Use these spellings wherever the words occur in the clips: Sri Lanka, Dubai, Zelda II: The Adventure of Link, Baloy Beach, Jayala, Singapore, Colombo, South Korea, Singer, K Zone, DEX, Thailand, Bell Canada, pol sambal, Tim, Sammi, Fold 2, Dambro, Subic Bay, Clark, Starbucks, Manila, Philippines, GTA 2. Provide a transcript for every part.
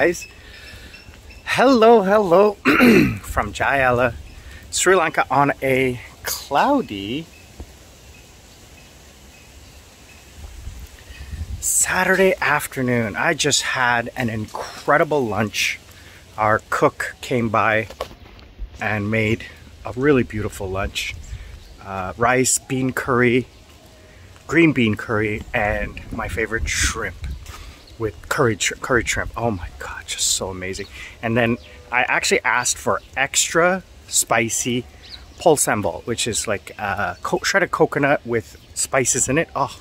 guys. Hello from Jayala, Sri Lanka on a cloudy Saturday afternoon. I just had an incredible lunch. Our cook came by and made a really beautiful lunch. Rice, bean curry, green bean curry, and my favorite shrimp with curry shrimp. Oh my God, just so amazing. And then I actually asked for extra spicy pol sambal, which is like shredded coconut with spices in it. Oh,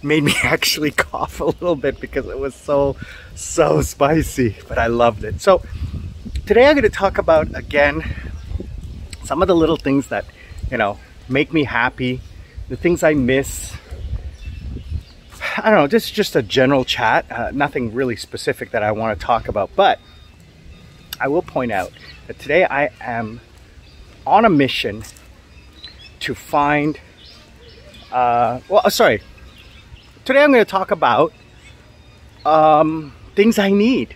made me actually cough a little bit because it was so spicy, but I loved it. So today I'm going to talk about, again, some of the little things that, you know, make me happy, the things I miss. I don't know, just a general chat, nothing really specific that I want to talk about, but I will point out that today I am on a mission to find, today I'm going to talk about things I need.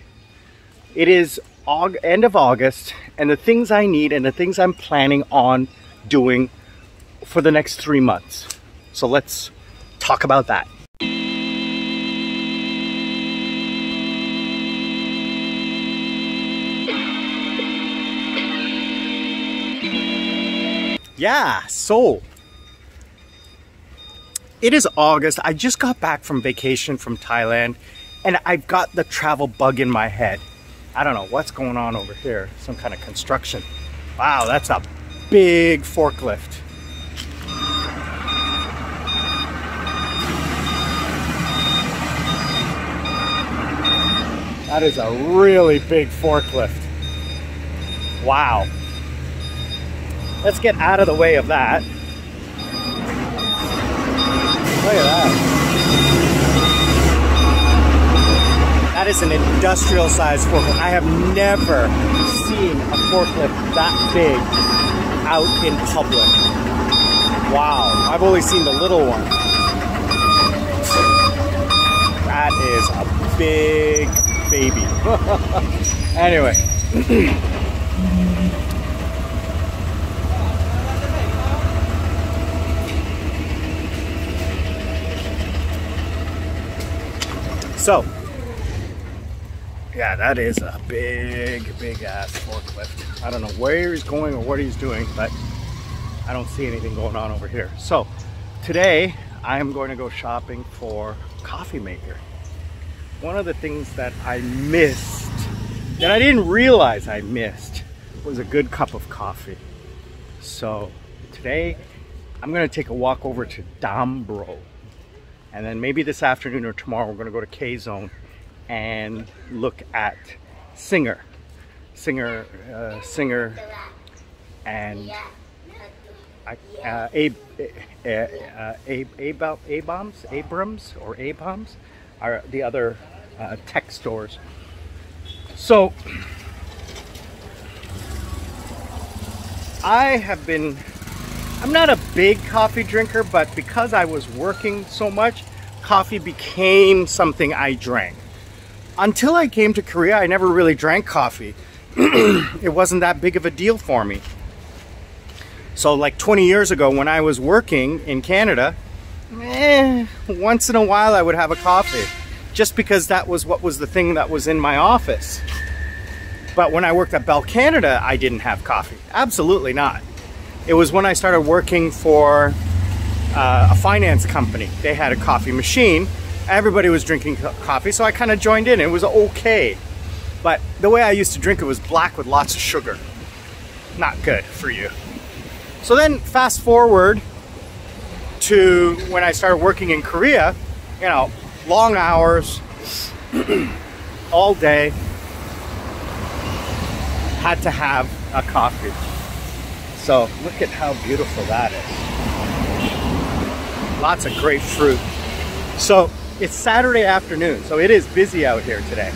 It is end of August, and the things I need and the things I'm planning on doing for the next 3 months. So let's talk about that. Yeah, so it is August. I just got back from vacation from Thailand, and I've got the travel bug in my head. I don't know what's going on over here. Some kind of construction. Wow, that's a big forklift. That is a really big forklift. Wow. Let's get out of the way of that. Look at that. That is an industrial sized forklift. I have never seen a forklift that big out in public. Wow, I've only seen the little one. That is a big baby. Anyway. So, yeah, that is a big ass forklift. I don't know where he's going or what he's doing, but I don't see anything going on over here. So today I am going to go shopping for coffee maker. One of the things that I missed, that I didn't realize I missed, was a good cup of coffee. So today I'm going to take a walk over to Dambro. And then maybe this afternoon or tomorrow, we're gonna go to K Zone and look at Singer, and Abrams are the other tech stores. So I'm not a big coffee drinker, but because I was working so much, coffee became something I drank. Until I came to Korea, I never really drank coffee. It wasn't that big of a deal for me. So like 20 years ago when I was working in Canada, once in a while I would have a coffee, just because that was what was the thing that was in my office. But when I worked at Bell Canada, I didn't have coffee. Absolutely not. It was when I started working for a finance company. They had a coffee machine. Everybody was drinking coffee, so I kind of joined in. It was okay. But the way I used to drink it was black with lots of sugar. Not good for you. So then fast forward to when I started working in Korea, you know, long hours, all day, had to have a coffee. So look at how beautiful that is. Lots of great fruit. So it's Saturday afternoon, so it is busy out here today.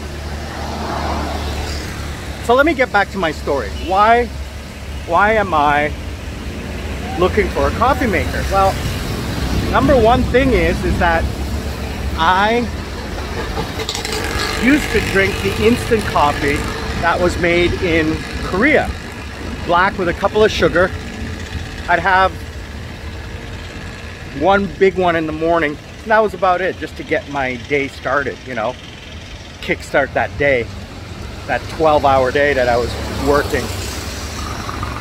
So let me get back to my story. Why am I looking for a coffee maker? Well, number one thing is that I used to drink the instant coffee that was made in Korea. Black with a couple of sugar. I'd have one big one in the morning. And that was about it, just to get my day started, you know. Kickstart that day, that 12-hour day that I was working.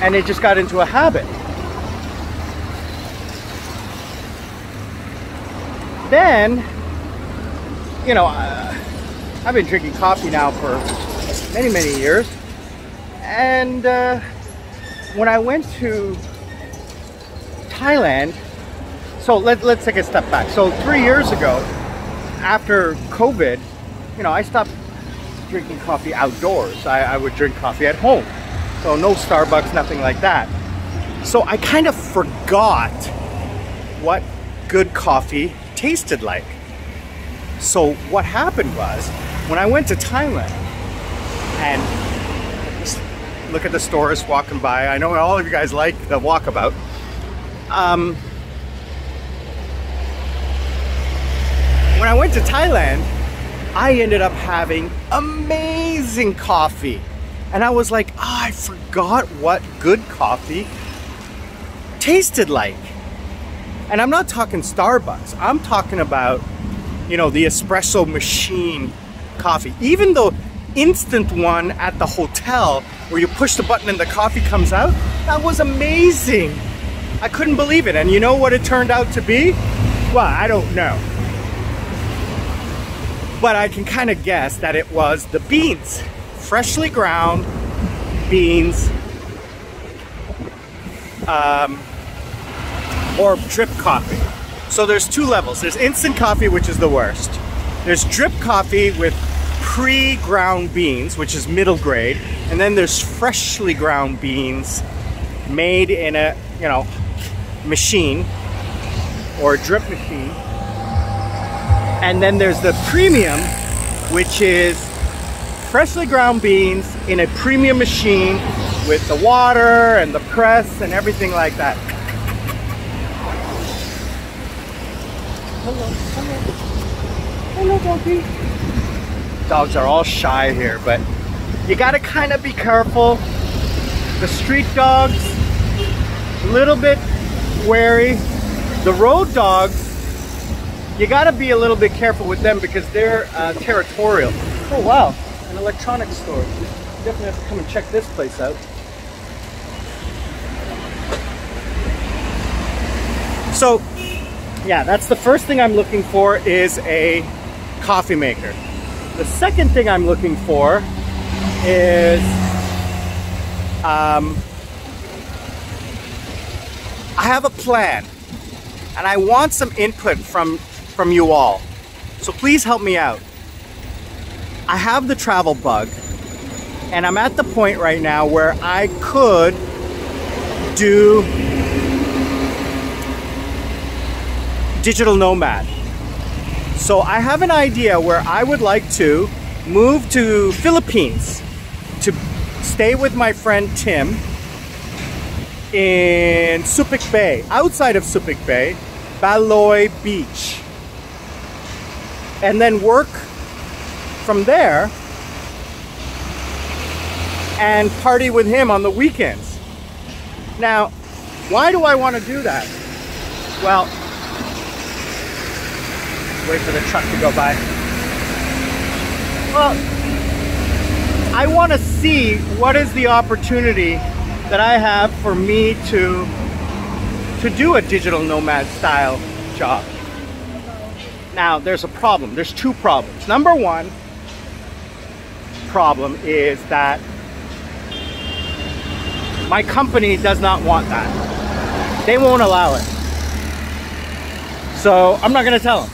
And it just got into a habit. Then, you know, I've been drinking coffee now for many, many years. And when I went to Thailand, so let's take a step back. So 3 years ago, after COVID, you know, I stopped drinking coffee outdoors. I would drink coffee at home. So no Starbucks, nothing like that. So I kind of forgot what good coffee tasted like. So what happened was, when I went to Thailand, and just look at the stores walking by. I know all of you guys like the walkabout. When I went to Thailand, I ended up having amazing coffee. And I was like, oh, I forgot what good coffee tasted like. And I'm not talking Starbucks. I'm talking about, you know, the espresso machine coffee. Even the instant one at the hotel where you push the button and the coffee comes out, that was amazing. I couldn't believe it. And you know what it turned out to be? Well, I don't know. But I can kind of guess that it was the beans. Freshly ground beans, or drip coffee. So there's two levels. There's instant coffee, which is the worst. There's drip coffee with pre-ground beans, which is middle grade. And then there's freshly ground beans made in a, you know, machine or a drip machine. And then there's the premium, which is freshly ground beans in a premium machine with the water and the press and everything like that. Hello, hello. Hello, doggy. Dogs are all shy here, but you gotta kind of be careful. The street dogs, a little bit wary. The road dogs, you gotta be a little bit careful with them because they're territorial. Oh wow. An electronics store. You definitely have to come and check this place out. So, yeah, that's the first thing I'm looking for is a coffee maker. The second thing I'm looking for is I have a plan, and I want some input from you all. So please help me out. I have the travel bug, and I'm at the point right now where I could do digital nomad. So I have an idea where I would like to move to Philippines to stay with my friend Tim in Subic Bay, outside of Subic Bay, Baloy Beach, and then work from there and party with him on the weekends. Now, why do I want to do that? Well, wait for the truck to go by. Well, I want to see what is the opportunity that I have for me to do a digital nomad style job. Now, there's a problem. There's two problems. Number one problem is that my company does not want that. They won't allow it. So I'm not going to tell them.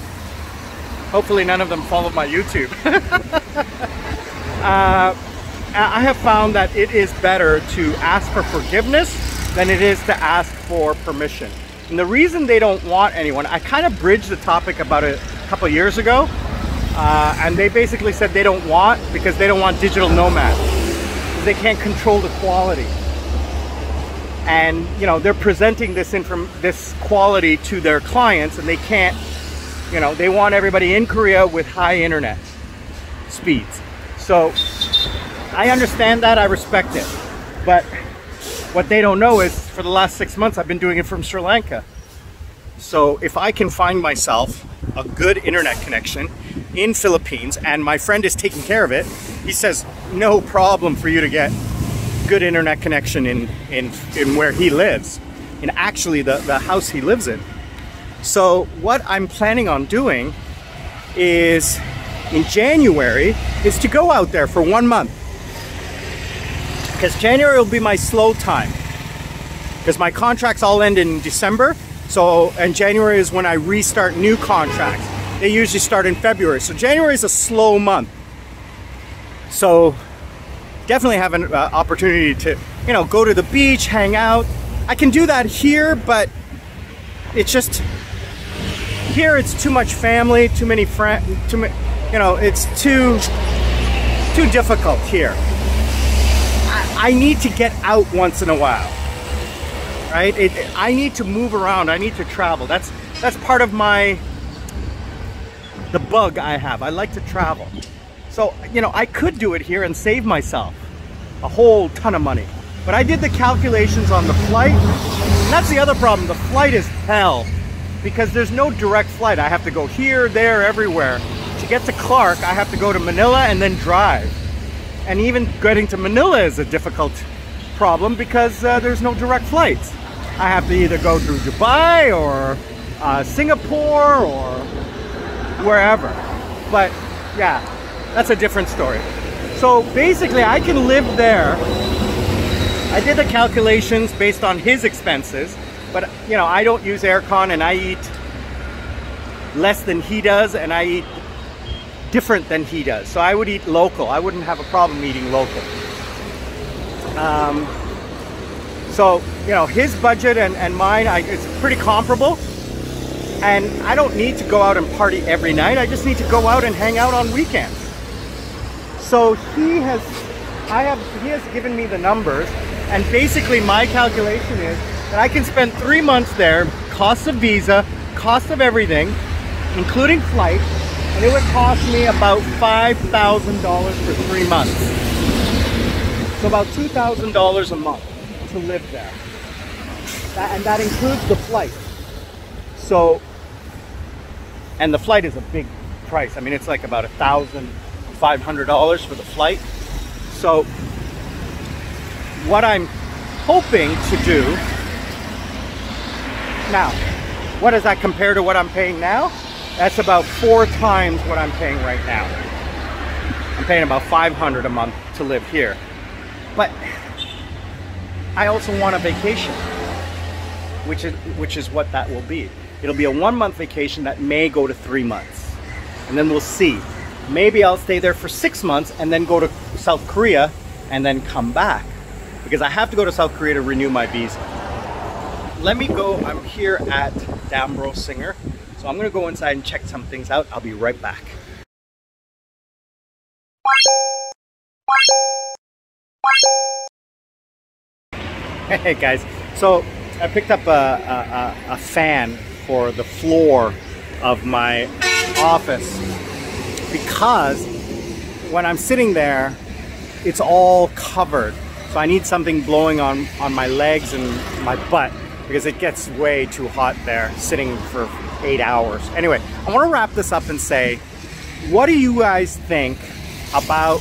Hopefully none of them follow my YouTube. I have found that it is better to ask for forgiveness than it is to ask for permission. And the reason they don't want anyone, I kind of bridged the topic about a couple years ago. And they basically said they don't want, because they don't want digital nomads. They can't control the quality. And, you know, they're presenting this quality to their clients, and they can't you know, they want everybody in Korea with high internet speeds. So I understand that, I respect it. But what they don't know is for the last 6 months, I've been doing it from Sri Lanka. So if I can find myself a good internet connection in Philippines and my friend is taking care of it, he says, no problem for you to get good internet connection in where he lives, in actually the house he lives in. So what I'm planning on doing is in January is to go out there for 1 month, because January will be my slow time, because my contracts all end in December. So, and January is when I restart new contracts. They usually start in February. So January is a slow month. So definitely have an opportunity to, you know, go to the beach, hang out. I can do that here, but it's just, here it's too much family, too many friends, you know, it's too difficult here. I need to get out once in a while, right? I need to move around, I need to travel. That's part of the bug I have. I like to travel. So, you know, I could do it here and save myself a whole ton of money. But I did the calculations on the flight. And that's the other problem. The flight is hell because there's no direct flight. I have to go here, there, everywhere. To get to Clark, I have to go to Manila and then drive. And even getting to Manila is a difficult problem because there's no direct flights. I have to either go through Dubai or Singapore or wherever. But yeah. That's a different story. So basically I can live there. I did the calculations based on his expenses, but you know, I don't use aircon and I eat less than he does and I eat different than he does. So I would eat local. I wouldn't have a problem eating local. So, you know, his budget and mine, it's pretty comparable. And I don't need to go out and party every night. I just need to go out and hang out on weekends. So he has given me the numbers, and basically my calculation is that I can spend 3 months there, cost of visa, cost of everything, including flight, and it would cost me about $5,000 for 3 months. So about $2,000 a month to live there. And that includes the flight. So, and the flight is a big price. I mean, it's like about $1,500 for the flight. So what I'm hoping to do now, what does that compare to what I'm paying now? That's about 4 times what I'm paying right now. I'm paying about $500 a month to live here, but I also want a vacation, which is what that will be. It'll be a 1 month vacation that may go to 3 months, and then we'll see. Maybe I'll stay there for 6 months and then go to South Korea and then come back, because I have to go to South Korea to renew my visa. Let me go. I'm here at Dambro Singer. So I'm going to go inside and check some things out. I'll be right back. Hey guys. So I picked up a fan for the floor of my office, because when I'm sitting there, it's all covered. So I need something blowing on my legs and my butt, because it gets way too hot there sitting for 8 hours. Anyway, I want to wrap this up and say, what do you guys think about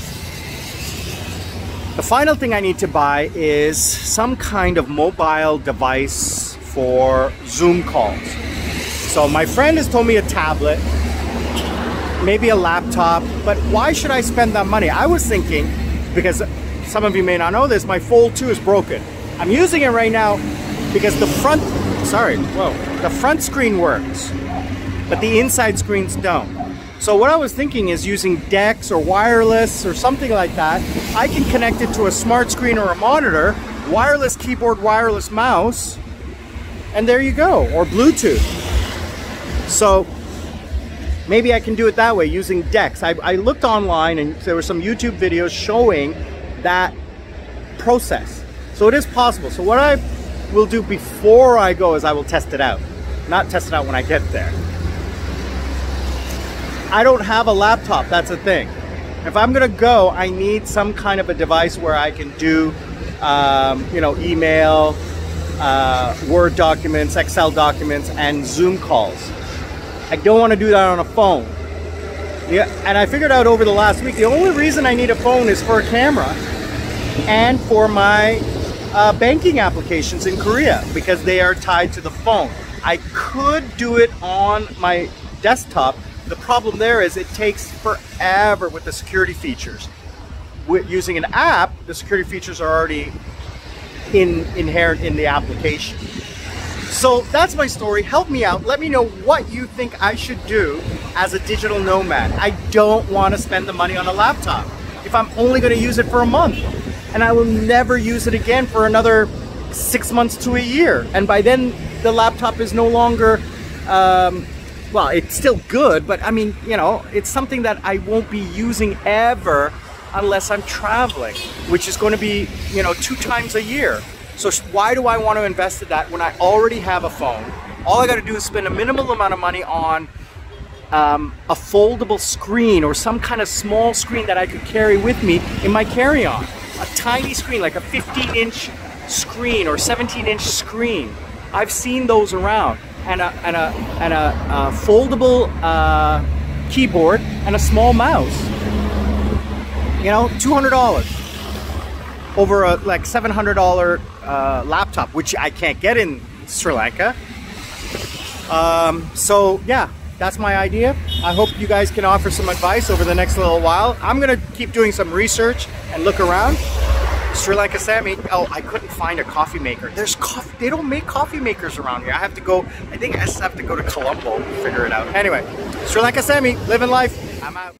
the final thing I need to buy is some kind of mobile device for Zoom calls. So my friend has told me a tablet, maybe a laptop, but why should I spend that money? I was thinking, because some of you may not know this, my Fold 2 is broken. I'm using it right now because the front screen works, but the inside screens don't. So what I was thinking is using DEX or wireless or something like that. I can connect it to a smart screen or a monitor, wireless keyboard, wireless mouse, and there you go, or Bluetooth. So maybe I can do it that way using DEX. I looked online and there were some YouTube videos showing that process. So it is possible. So what I will do before I go is I will test it out. Not test it out when I get there. I don't have a laptop, that's the thing. If I'm gonna go, I need some kind of a device where I can do, you know, email, Word documents, Excel documents, and Zoom calls. I don't wanna do that on a phone. Yeah, and I figured out over the last week, the only reason I need a phone is for a camera and for my banking applications in Korea, because they are tied to the phone. I could do it on my desktop. The problem there is it takes forever with the security features. With using an app, the security features are already inherent in the application. So that's my story. Help me out. Let me know what you think I should do as a digital nomad. I don't want to spend the money on a laptop if I'm only going to use it for a month, and I will never use it again for another 6 months to a year. And by then the laptop is no longer, well, it's still good, but I mean, you know, it's something that I won't be using ever unless I'm traveling, which is going to be, you know, 2 times a year. So why do I want to invest in that when I already have a phone? All I got to do is spend a minimal amount of money on a foldable screen or some kind of small screen that I could carry with me in my carry-on. A tiny screen, like a 15-inch screen or 17-inch screen. I've seen those around. And a foldable keyboard and a small mouse. You know, $200. Over a like $700 laptop, which I can't get in Sri Lanka. So yeah, that's my idea. I hope you guys can offer some advice over the next little while. I'm gonna keep doing some research and look around. Sri Lanka Sammy, oh, I couldn't find a coffee maker. There's coffee, they don't make coffee makers around here. I have to go, I think I just have to go to Colombo to figure it out. Anyway, Sri Lanka Sammy, living life, I'm out.